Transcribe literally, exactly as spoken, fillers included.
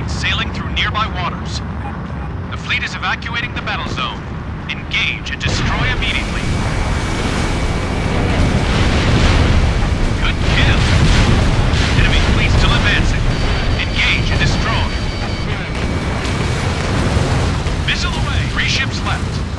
fleet sailing through nearby waters. The fleet is evacuating the battle zone. Engage and destroy immediately. Good kill. Enemy fleet still advancing. Engage and destroy. Missile away. Three ships left.